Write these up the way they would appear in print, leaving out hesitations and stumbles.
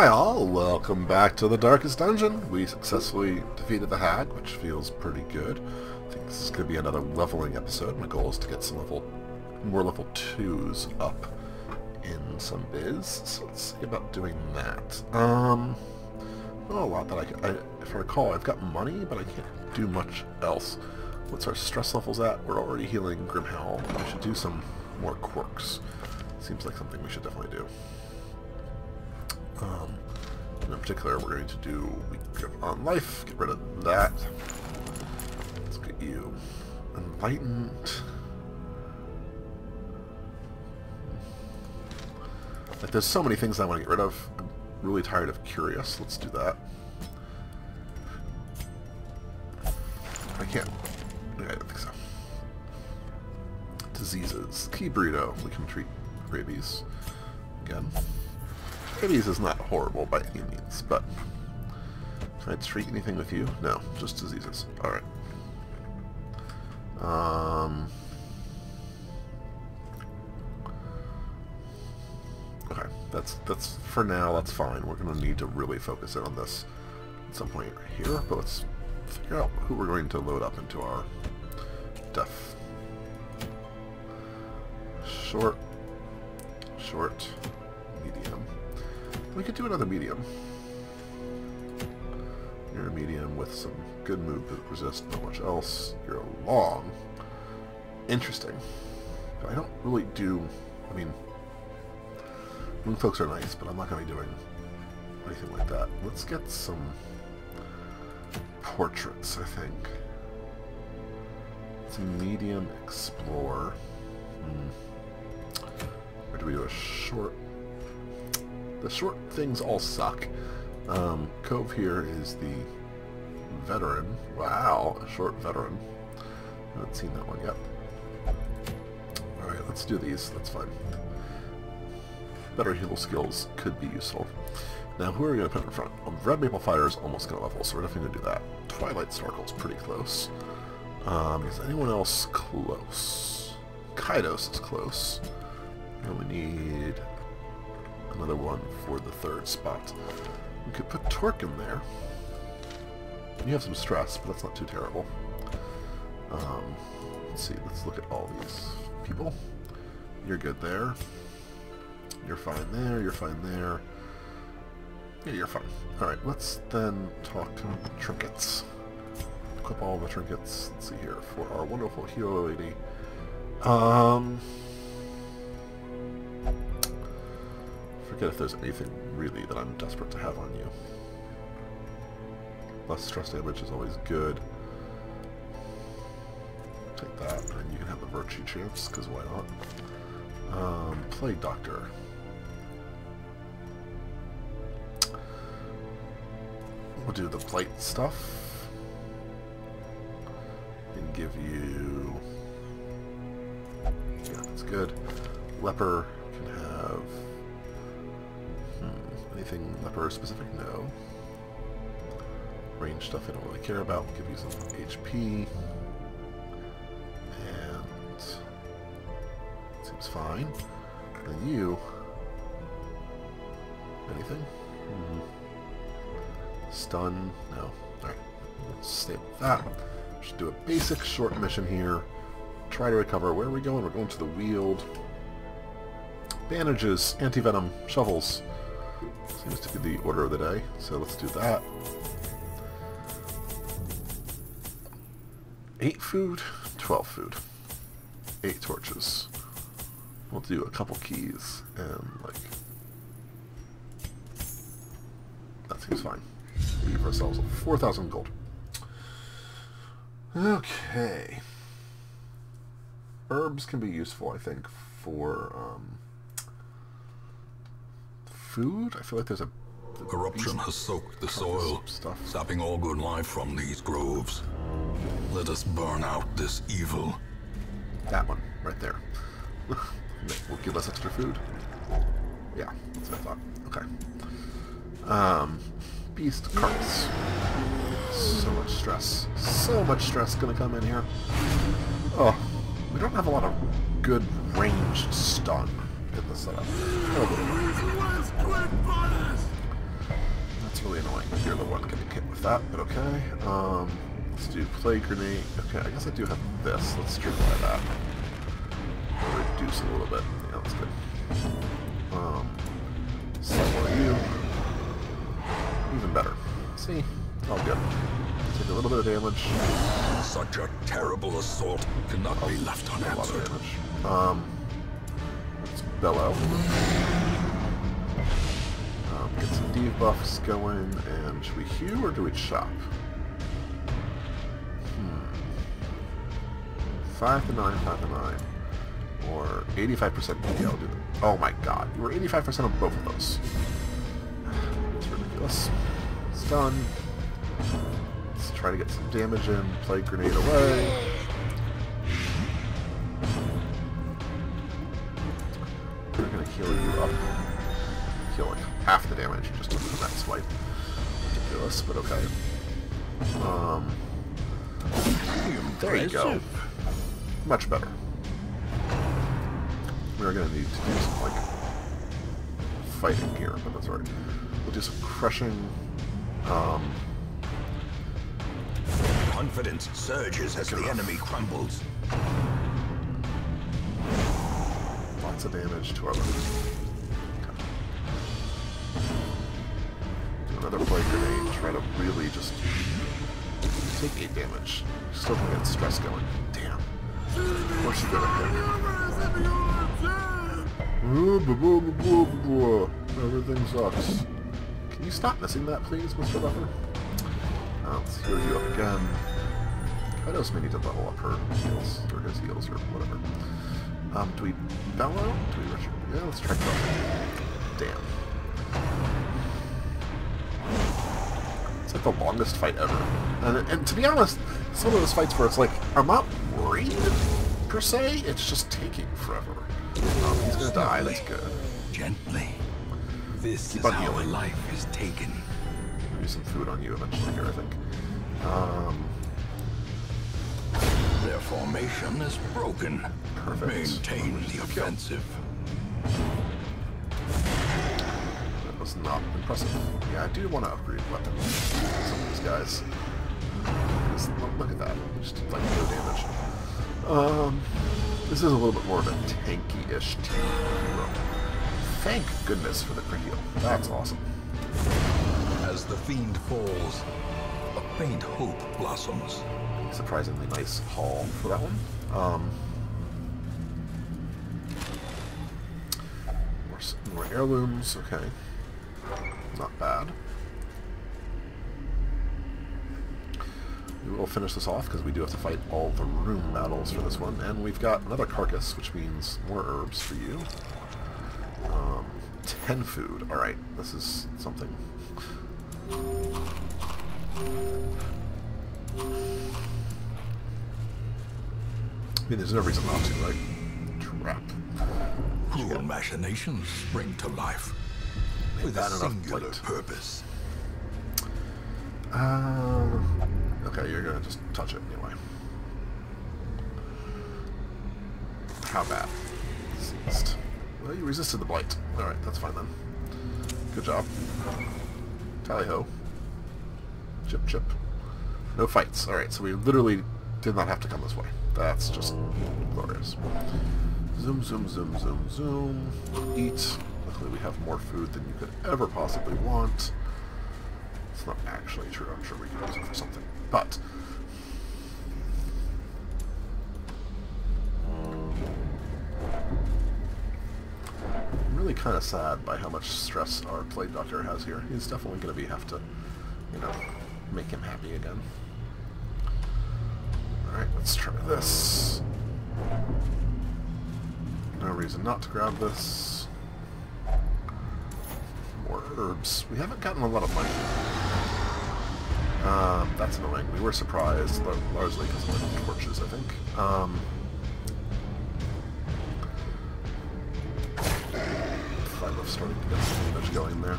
Hi all, welcome back to the Darkest Dungeon. We successfully defeated the hag, which feels pretty good. I think this is going to be another leveling episode. My goal is to get some more level 2s up in some biz. So let's see about doing that. Not a lot that if I recall, I've got money, but I can't do much else. What's our stress levels at? We're already healing Grimhall. I should do some more quirks. Seems like something we should definitely do. In particular, we're going to do Week on Life. Get rid of that. Let's get you enlightened. Like, there's so many things I want to get rid of. I'm really tired of curious. Let's do that. I can't. Yeah, I don't think so. Diseases. Key burrito. We can treat rabies again. Rabies is not horrible by any means, but can I treat anything with you? No, just diseases. Alright. Okay, that's for now, that's fine. We're gonna need to really focus in on this at some point here, but let's figure out who we're going to load up into our death. Short, medium. We could do another medium. You're a medium with some good move that resists not much else. You're a long. Interesting. But I don't really do... I mean... Moon folks are nice, but I'm not going to be doing anything like that. Let's get some portraits, I think. It's a medium explorer. Or do we do a short... The short things all suck. Cove here is the veteran. Wow, a short veteran. I haven't seen that one yet. Alright, let's do these. That's fine. Better heal skills could be useful. Now, who are we going to put in front? Red Maple Fighter is almost going to level, so we're definitely going to do that. Twilight Sparkle is pretty close. Is anyone else close? Kaidos is close. And we need... another one for the third spot. We could put Torque in there. You have some stress, but that's not too terrible. Let's see. Let's look at all these people. You're good there. You're fine there. You're fine there. Yeah, you're fine. Alright, let's then talk trinkets. Equip all the trinkets. Let's see here. For our wonderful hero lady. If there's anything really that I'm desperate to have on you. Less stress damage is always good. Take that, and you can have the virtue chance, because why not? Plague Doctor. We'll do the blight stuff. And give you... yeah, that's good. Leper can have... anything leper specific? No. Range stuff I don't really care about. We'll give you some HP. And... seems fine. And you... anything? Stun? No. Alright. Let's stay with that. Should do a basic short mission here. Try to recover. Where are we going? We're going to the Wield. Bandages. Anti-venom. Shovels. Seems to be the order of the day, so let's do that. Eight food, 12 food. 8 torches. We'll do a couple keys, and, like... that seems fine. We give ourselves 4,000 gold. Okay. Herbs can be useful, I think, for, food? I feel like there's a... the corruption has soaked the soil, sapping all good life from these groves. Let us burn out this evil. That one, right there. Will give us extra food. Yeah, that's what I thought. Okay. Beast carts. So much stress. So much stress gonna come in here. Oh, we don't have a lot of good ranged stun in the setup. Oh, really annoying if you're the one getting hit with that, but okay. Let's do Plague Grenade. Okay, I guess I do have this. Let's triple that. Reduce it a little bit. Yeah, that's good. So what are you? Even better. See? All good. Take a little bit of damage. Such a terrible assault cannot be left unanswered. A lot of damage. Let's bellow. Get some debuffs going, and should we heal or do we chop? 5 to 9, 5 to 9. Or 85%. Yeah, I'll do that. Oh my god, you were 85% on both of those. It's ridiculous. Stun. Let's try to get some damage in. Play grenade away. We're gonna heal you up. Heal like half the damage you just took from that swipe. Ridiculous, but okay. There you go. Much better. We're going to need to do some, like, fighting here, but that's alright. We'll do some crushing. Confidence surges as the enemy crumbles. Lots of damage to our left. Okay. Do another play grenade. Try to really just take 8 damage. Still going to get stress going. Damn. What's she doing here? Everything sucks. Can you stop missing that, please, Mr. Buffer? Let's heal you up again. Kaidos may need to level up her heals, or his heals, or whatever. Do we bellow? Do we retreat? Yeah, let's try bellow. Damn. It's like the longest fight ever. And to be honest, some of those fights where it's like, I'm not worried, per se, it's just taking forever. He's gonna die, that's good. Gently. This is how life is taken. Maybe some food on you eventually here, I think. Their formation is broken. Perfect. Maintain the offensive. That was not impressive. Yeah, I do want to upgrade weapons. Some of these guys. Look at that. Just like no damage. This is a little bit more of a tanky-ish team. Thank goodness for the quick heal. That's awesome. As the fiend falls, a faint hope blossoms. Surprisingly nice haul for that one. More heirlooms. Okay, not bad. We'll finish this off because we do have to fight all the room battles for this one, and we've got another carcass, which means more herbs for you. 10 food. All right, this is something. I mean, there's no reason not to, right? Trap. Cruel machinations spring to life with a singular purpose. Okay, you're gonna just touch it anyway. How bad? Ceased. Well, you resisted the blight. Alright, that's fine then. Good job. Tally-ho. Chip chip. No fights. Alright, so we literally did not have to come this way. That's just glorious. Zoom, zoom, zoom, zoom, zoom. Eat. Luckily we have more food than you could ever possibly want. It's not actually true, I'm sure we can use it for something, but... I'm really kind of sad by how much stress our Plague Doctor has here. He's definitely going to have to, you know, make him happy again. Alright, let's try this. No reason not to grab this. More herbs. We haven't gotten a lot of money. That's annoying. We were surprised, largely because of the torches, I think. I love starting to get some damage going there.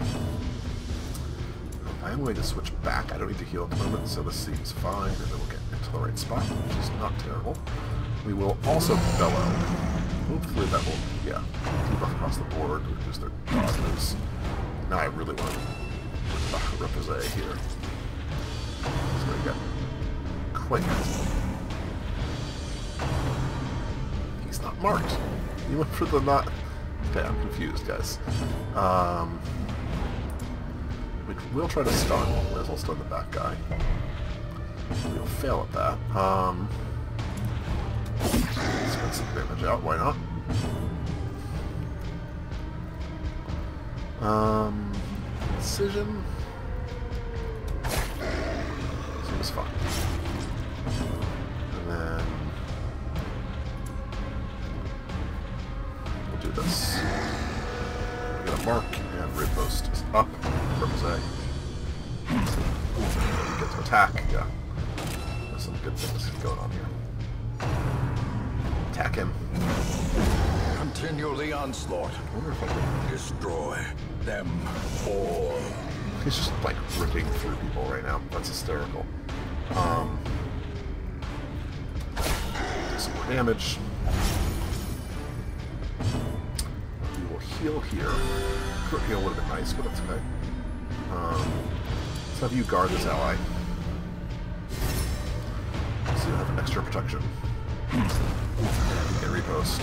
I am going to switch back. I don't need to heal at the moment, so this seems fine, and then we'll get into the right spot, which is not terrible. We will also bellow. Hopefully that will, yeah, keep us across the board, reduce their dodges. Now I really want to represent here. So we got Quake. He's not marked. You went for the not... Okay, I'm confused, guys. We will try to stun. Might as well stun the back guy. We'll fail at that. Spend some damage out, why not? Incision. Seems fine. And then we'll do this. We're gonna mark and riposte is up. Represent. We get to attack. Yeah. There's some good things going on here. Attack him. Continue the onslaught. I wonder if I can destroy them all. He's just like ripping through people right now. That's hysterical. Do some more damage. We will heal here. Quick heal would have been nice, but that's okay. Let's have you guard this ally. So you'll have extra protection. And repost.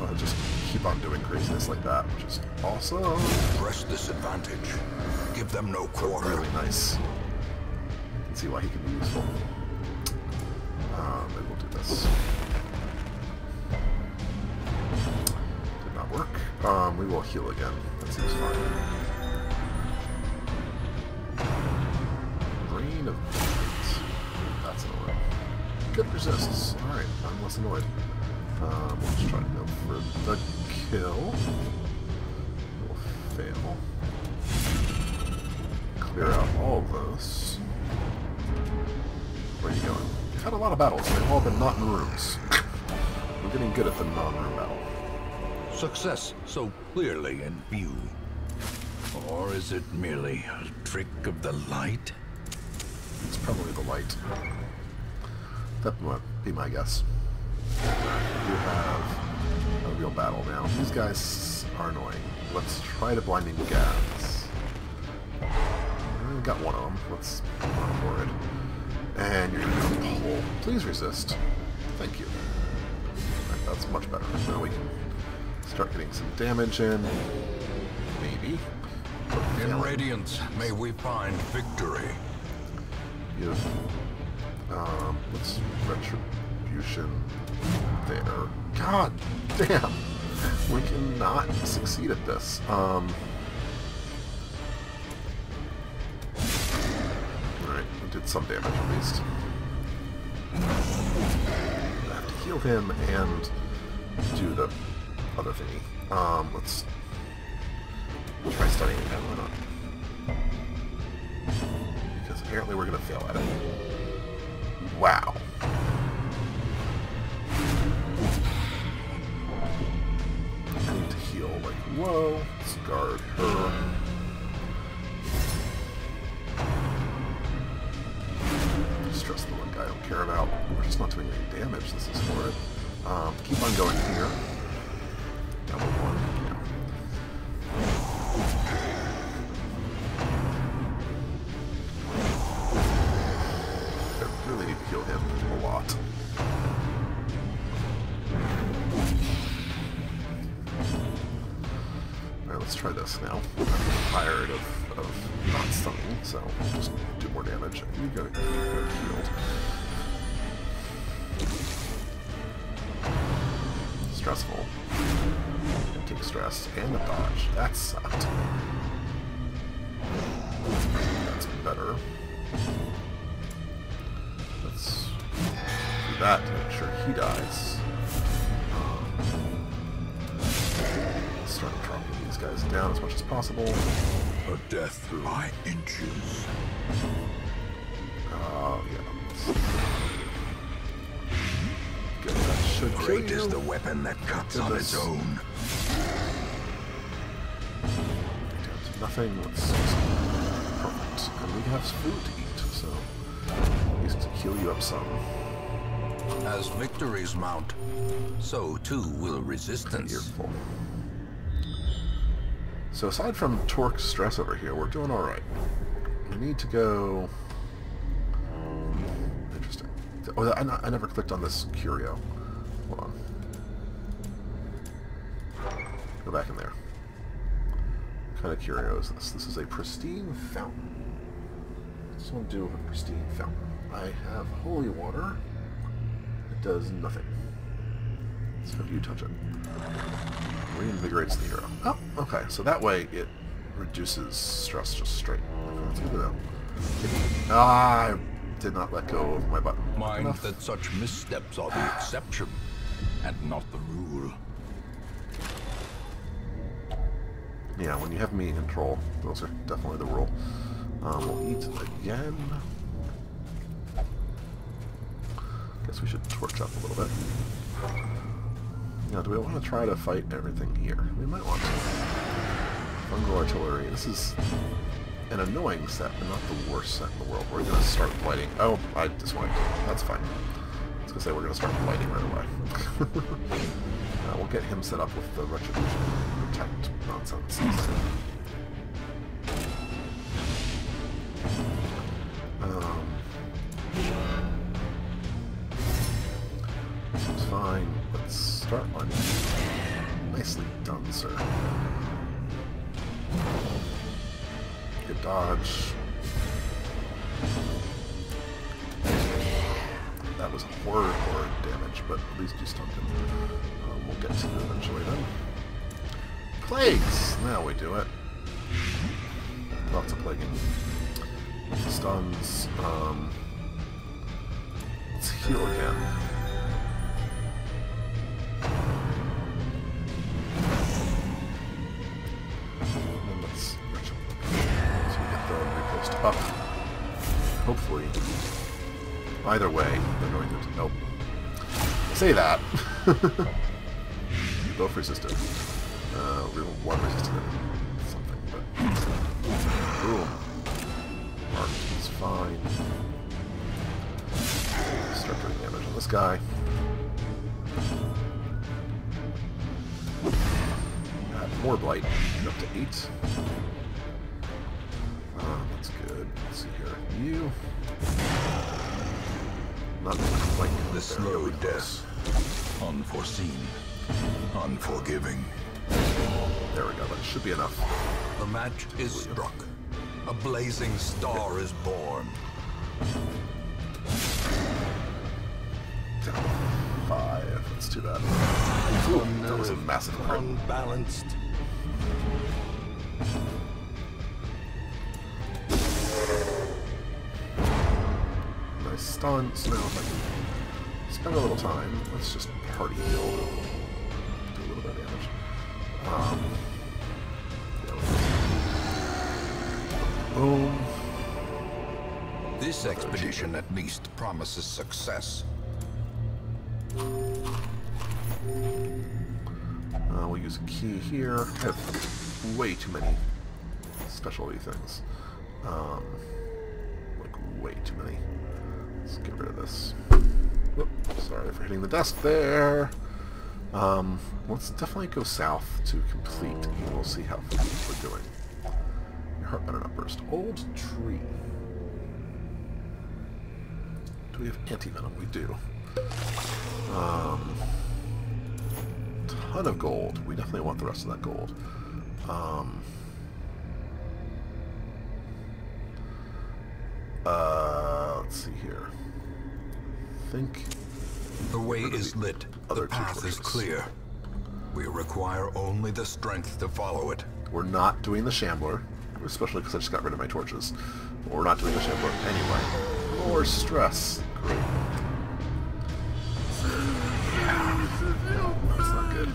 I'll just keep on doing craziness like that, which is awesome. Press this advantage. Give them no quarter. Really nice. You can see why he can be useful. And we'll do this. Did not work. We will heal again. That seems fine. Rain of Demons. That's an order. Good resists. Alright, I'm less annoyed. We'll just try to go for the kill. We'll fail. Clear out all of those. Where are you going? We've had a lot of battles. They've all been not in rooms. We're getting good at the non-room battle. Success so clearly in view. Or is it merely a trick of the light? It's probably the light. That might be my guess. We have a real battle now. These guys are annoying. Let's try the blinding gas. We got one of them. Let's put on board. And you're going to pull. Please resist. Thank you. Right, that's much better. Now we can start getting some damage in. Maybe. In Radiance, may we find victory. Beautiful. Let's retribution. There. God damn! We cannot succeed at this. Alright, we did some damage at least. I have to heal him and do the other thingy. Let's try stunning him again, why not? Because apparently we're gonna fail at it. Wow. Like, whoa, let's guard her. Just stress the one guy I don't care about. We're just not doing any damage, this is for it. Keep on going here. Double one, yeah. I really need to heal him a lot. Let's try this now. I'm tired of not stunning, so I'll just do more damage. You go, healed. Stressful. And take stress and a dodge. That sucked. That's better. Let's do that to make sure he dies. Start dropping these guys down as much as possible. A death through my inches. Oh, yeah. Good, that should kill you. Great is the weapon that cuts on its own. Down to nothing. Let's perfect. And we have food to eat, so at least to heal you up some. As victories mount, so too will resistance. Fearful. So aside from Torque stress over here, we're doing alright. You need to go... Interesting. Oh, I never clicked on this curio. Hold on. Go back in there. What kind of curio is this? This is a pristine fountain. Someone do with a pristine fountain. I have holy water. It does nothing. So if you touch it, reinvigorates the hero. Oh, okay. So that way it reduces stress just straight. Ah, I did not let go of my button. Mind enough. That such missteps are the exception and not the rule. Yeah, when you have me in control, those are definitely the rule. We'll eat again. Guess we should torch up a little bit. Now, do we want to try to fight everything here? We might want to. Fungal Artillery. This is an annoying set, but not the worst set in the world. We're going to start blighting. Oh, I just wanted to. That's fine. I was going to say we're going to start blighting right away. We'll get him set up with the Retribution Protect nonsense. Seems fine. Let's start one. Nicely done, sir. Good dodge. That was horrid damage, but at least you stunned him. We'll get to it eventually then. Plagues! Now we do it. Lots of plaguing. Stuns. Let's heal again. And then let's reach up. So we get the repost up. Hopefully. Either way, they're going to... Nope. Say that. Both resistant. One resistant. Something, but... Boom. Mark is fine. Start doing damage on this guy. More blight. Up to 8. That's good. Let's see here. You... Not quite the slow death. Unforeseen. Unforgiving. There we go. That should be enough. The match is struck. A blazing star is born. Down 5. That's too bad. Ooh, that was a massive hurt. Unbalanced. Nice stun. So now if I can spend a little time, let's just party build. Do a little bit of damage. Boom. This expedition at least promises success. We'll use a key here. I have way too many specialty things. Like way too many. Let's get rid of this. Whoop, sorry for hitting the desk there. Let's definitely go south to complete, and we'll see how things are doing. Your heart better not burst. Old tree. Do we have anti-venom? We do. Ton of gold. We definitely want the rest of that gold. Let's see here. I think... The way is lit. The path is clear. We require only the strength to follow it. We're not doing the Shambler, especially because I just got rid of my torches. But we're not doing the Shambler anyway. More stress. Great. That's not good.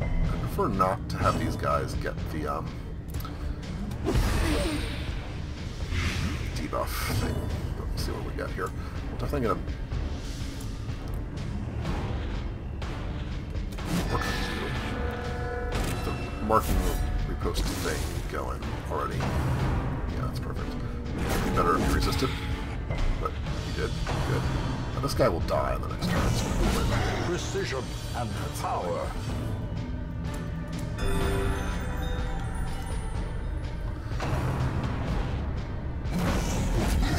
I prefer not to have these guys get the debuff thing. Let's see what we got here. We're definitely gonna. Marking the repost thing going already. Yeah, that's perfect. It'd be better if you resisted, but you did. Good. Now this guy will die on the next turn. So precision and power.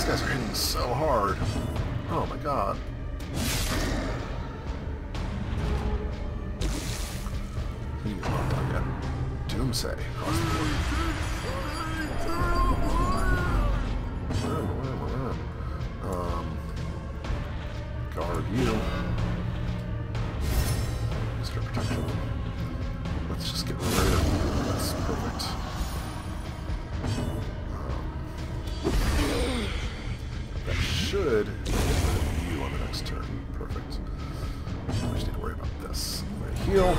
guys are hitting so hard. Oh my god. You look like a doomsay across the board. Guard you. Mr. Protection. Let's just get rid of it. That's perfect. That should get rid of you on the next turn. Perfect. I just need to worry about this. I'm going to heal.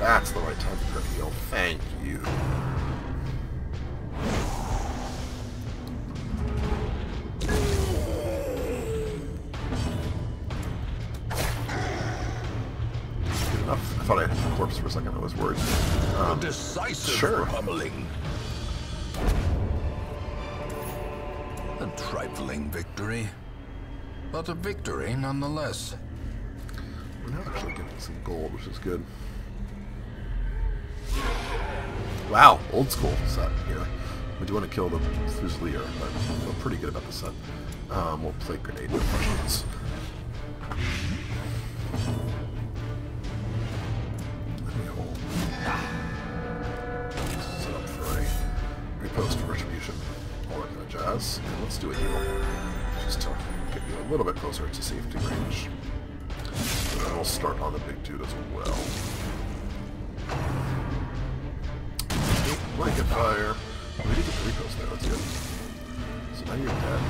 That's the right time for a heal. Thank you. Good enough. I thought I had a corpse for a second. I was worried. Decisive sure. Pummeling. Trifling victory, but a victory nonetheless. We're now actually getting some gold, which is good. Wow, old school set here. We do want to kill the Fusilier, but I feel pretty good about the set. We'll play grenade refreshments. Let me hold. Set up for a riposte retribution. Jazz, and let's do a heal, just to get you a little bit closer to safety range. And then we'll start on the big dude as well. Blanket fire. We did get the repos there, that's good. So now you're dead.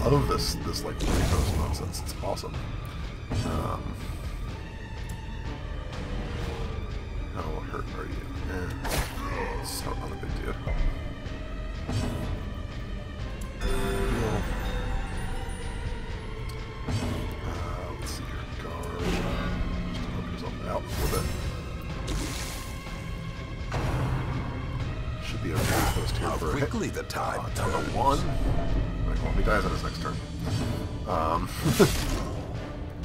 I love this like repos nonsense, it's awesome. How hurt are you? Let's start on the big dude. Let's see your guard. Just to help yourself out a little bit. Should be a post here for quickly the time. Down to one. Like, well, he dies on his next turn.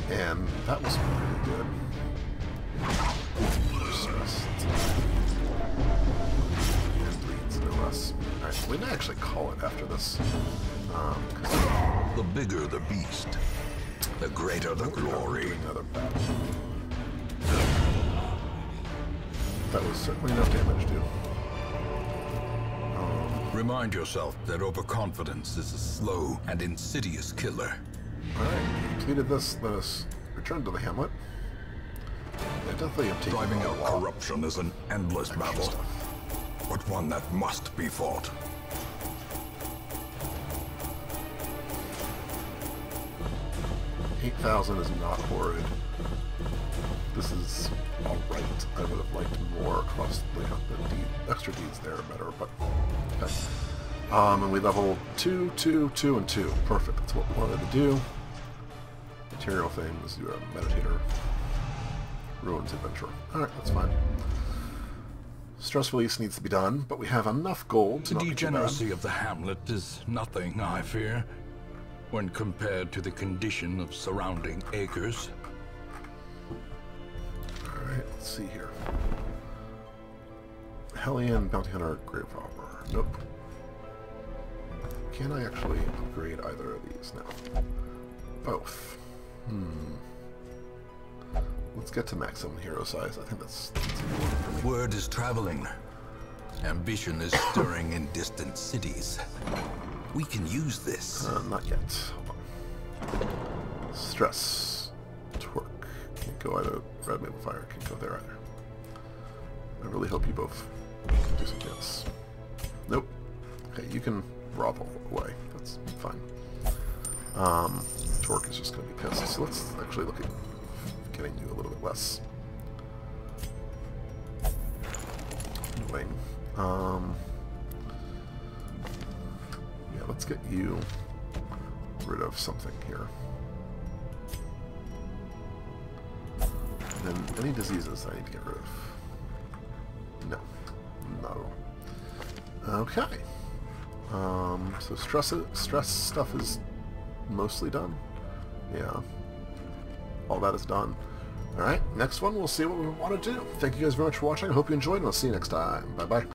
And that was pretty good. Alright, we didn't actually call it after this. The bigger the beast, the greater the glory. Another battle. That was certainly enough damage, dude. Remind yourself that overconfidence is a slow and insidious killer. Alright, completed this. Let us return to the hamlet. Driving out corruption is an endless battle, but one that must be fought. $8,000 is not horrid. This is alright. I would have liked more costly on the extra deeds there are better, but okay. And we level 2, 2, 2, and 2. Perfect. That's what we wanted to do. Material things. You're a meditator. Ruins adventure. Alright, that's fine. Stress release needs to be done, but we have enough gold to not be too bad. The degeneracy of the hamlet is nothing, I fear, when compared to the condition of surrounding acres. Alright, let's see here. Hellion, bounty hunter, grave robber. Nope. Can I actually upgrade either of these now? Both. Let's get to maximum hero size. I think that's important for me. Word is traveling. Ambition is stirring in distant cities. We can use this. Not yet. Hold on. Stress. Twerk. Can't go either. Red Maple Fighter can't go there either. I really hope you both can do something else. Nope. Okay, you can grovel away. That's fine. Twerk is just going to be pissed. So let's actually look at getting you a little bit less. Anyway, yeah, let's get you rid of something here. And then any diseases I need to get rid of? No, not at all. Okay. So stress stuff is mostly done. Yeah. All that is done. Alright, next one, we'll see what we want to do. Thank you guys very much for watching. I hope you enjoyed, and I'll see you next time. Bye-bye.